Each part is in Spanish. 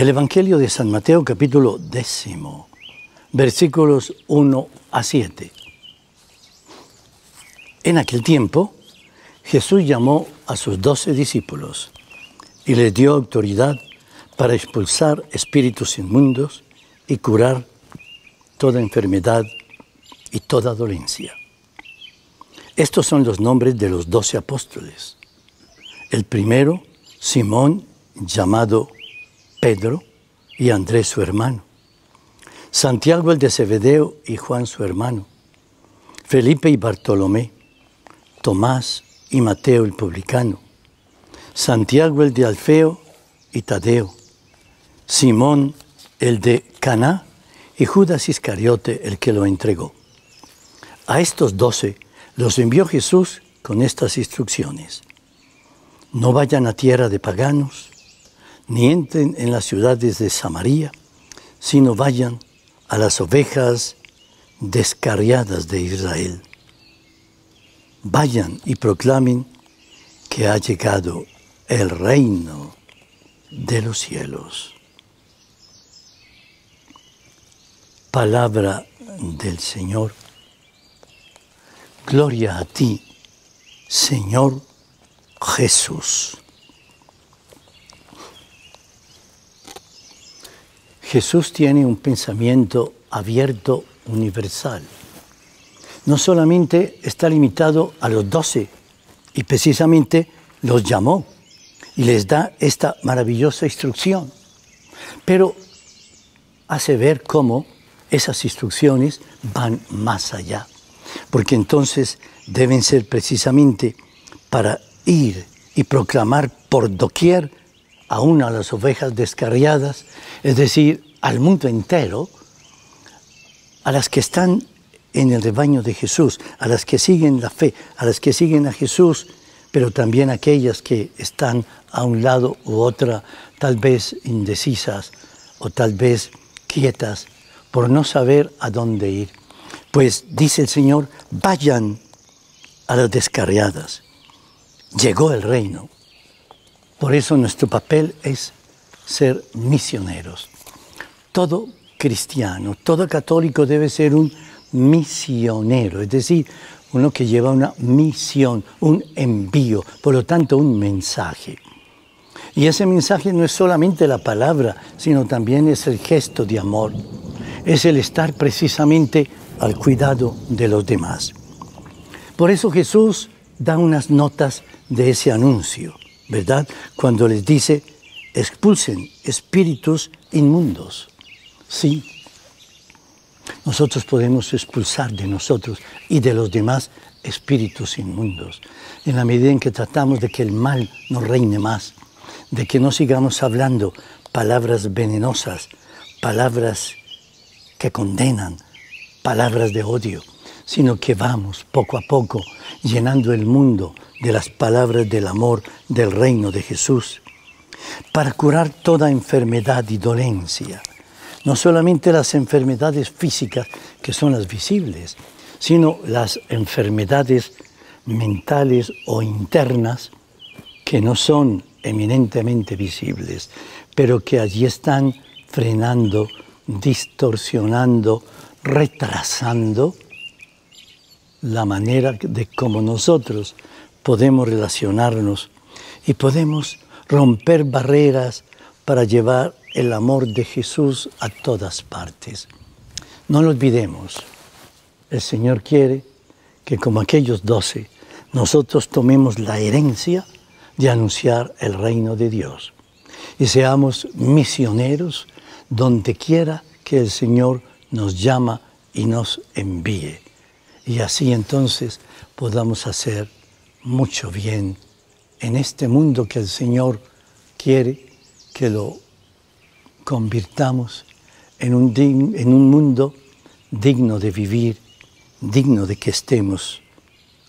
Del Evangelio de San Mateo, capítulo 10, versículos 1 a 7. En aquel tiempo, Jesús llamó a sus 12 discípulos y les dio autoridad para expulsar espíritus inmundos y curar toda enfermedad y toda dolencia. Estos son los nombres de los 12 apóstoles. El primero, Simón, llamado Pedro, y Andrés su hermano, Santiago el de Cebedeo y Juan su hermano, Felipe y Bartolomé, Tomás y Mateo el publicano, Santiago el de Alfeo y Tadeo, Simón el de Caná y Judas Iscariote el que lo entregó. A estos 12 los envió Jesús con estas instrucciones: no vayan a tierra de paganos, ni entren en las ciudades de Samaría, sino vayan a las ovejas descarriadas de Israel. Vayan y proclamen que ha llegado el reino de los cielos. Palabra del Señor. Gloria a ti, Señor Jesús. Jesús tiene un pensamiento abierto, universal. No solamente está limitado a los 12, y precisamente los llamó y les da esta maravillosa instrucción, pero hace ver cómo esas instrucciones van más allá, porque entonces deben ser precisamente para ir y proclamar por doquier, aún a las ovejas descarriadas, es decir, al mundo entero, a las que están en el rebaño de Jesús, a las que siguen la fe, a las que siguen a Jesús, pero también a aquellas que están a un lado u otra, tal vez indecisas o tal vez quietas, por no saber a dónde ir. Pues dice el Señor, vayan a las descarriadas. Llegó el reino. Por eso nuestro papel es ser misioneros. Todo cristiano, todo católico debe ser un misionero, es decir, uno que lleva una misión, un envío, por lo tanto un mensaje. Y ese mensaje no es solamente la palabra, sino también es el gesto de amor, es el estar precisamente al cuidado de los demás. Por eso Jesús da unas notas de ese anuncio, ¿verdad? Cuando les dice, expulsen espíritus inmundos. Sí, nosotros podemos expulsar de nosotros y de los demás espíritus inmundos, en la medida en que tratamos de que el mal no reine más, de que no sigamos hablando palabras venenosas, palabras que condenan, palabras de odio, sino que vamos poco a poco llenando el mundo de las palabras del amor del reino de Jesús, para curar toda enfermedad y dolencia. No solamente las enfermedades físicas, que son las visibles, sino las enfermedades mentales o internas, que no son eminentemente visibles, pero que allí están frenando, distorsionando, retrasando la manera de cómo nosotros podemos relacionarnos y podemos romper barreras para llevar el amor de Jesús a todas partes. No lo olvidemos. El Señor quiere que, como aquellos 12, nosotros tomemos la herencia de anunciar el reino de Dios y seamos misioneros donde quiera que el Señor nos llama y nos envíe. Y así entonces podamos hacer mucho bien en este mundo que el Señor quiere que lo convirtamos en un mundo digno de vivir, digno de que estemos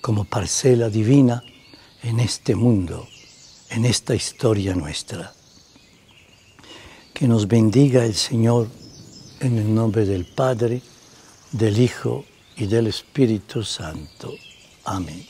como parcela divina en este mundo, en esta historia nuestra. Que nos bendiga el Señor en el nombre del Padre, del Hijo y del Espíritu Santo. Amén.